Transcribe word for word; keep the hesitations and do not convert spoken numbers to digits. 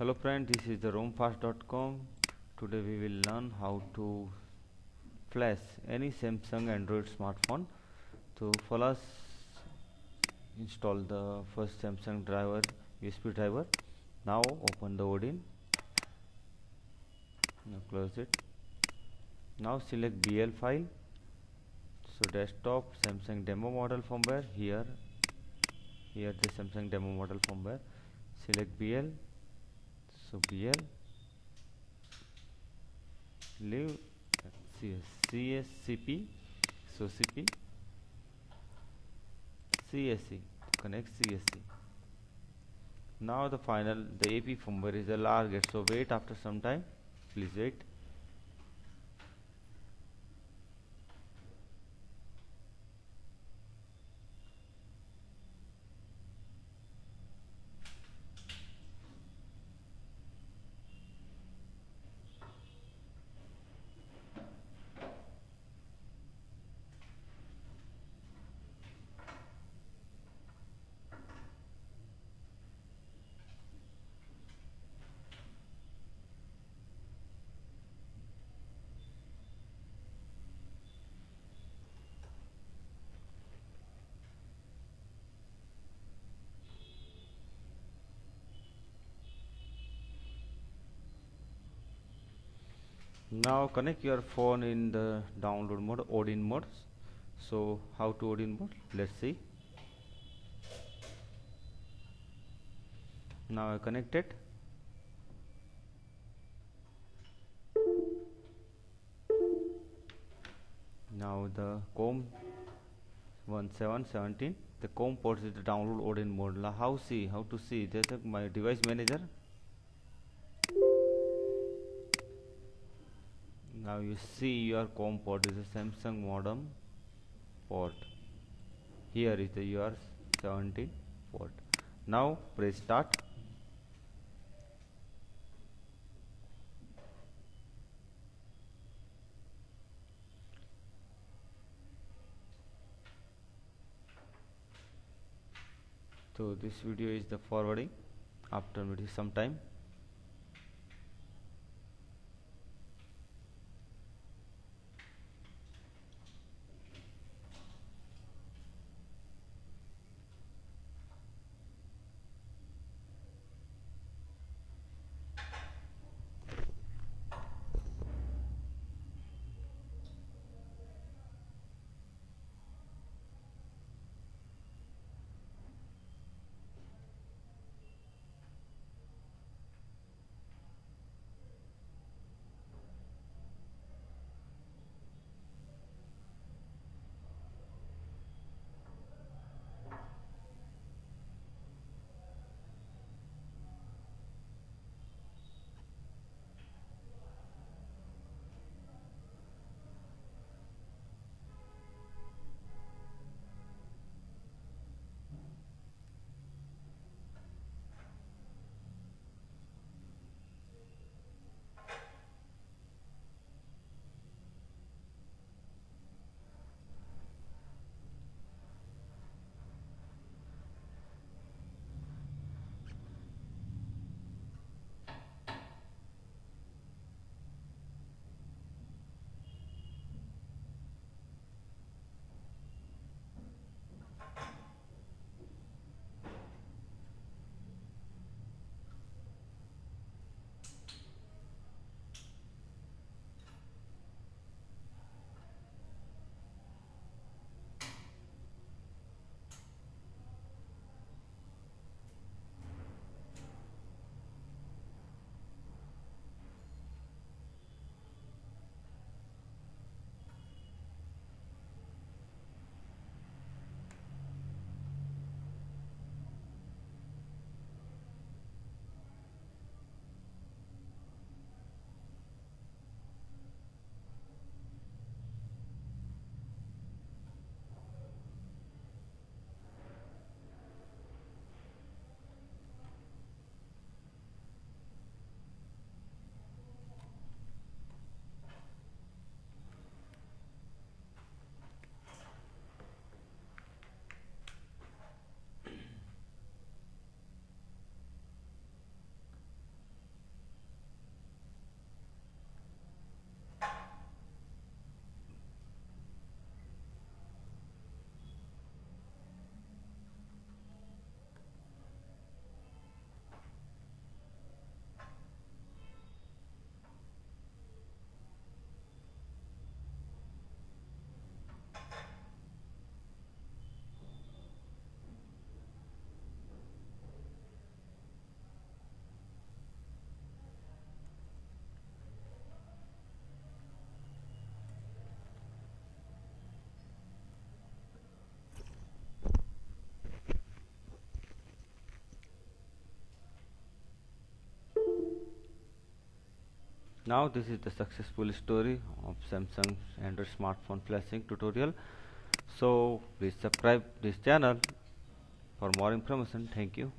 Hello friend, this is the romfast dot com. Today we will learn how to flash any Samsung Android smartphone. So for us, install the first Samsung driver, U S B driver. Now open the Odin. Now close it. Now select B L file. So desktop Samsung demo model firmware. Here, here the Samsung demo model firmware. Select B L. So B L, leave C S C P, so C P, C S C, connect C S C. Now the final, the A P firmware is a large, so wait after some time, please wait. Now connect your phone in the download mode, Odin mode. So how to Odin mode? Let's see. Now I connect it. Now the C O M one seven one seven. The C O M port is the download Odin mode. Now how see? How to see? There's a my device manager. Now you see your C O M port is a Samsung modem port. Here is the U R seventeen port. Now press start. So this video is the forwarding after some time. Now this is the successful story of Samsung Android smartphone flashing tutorial. So please subscribe this channel for more information. Thank you.